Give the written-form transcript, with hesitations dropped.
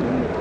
Good.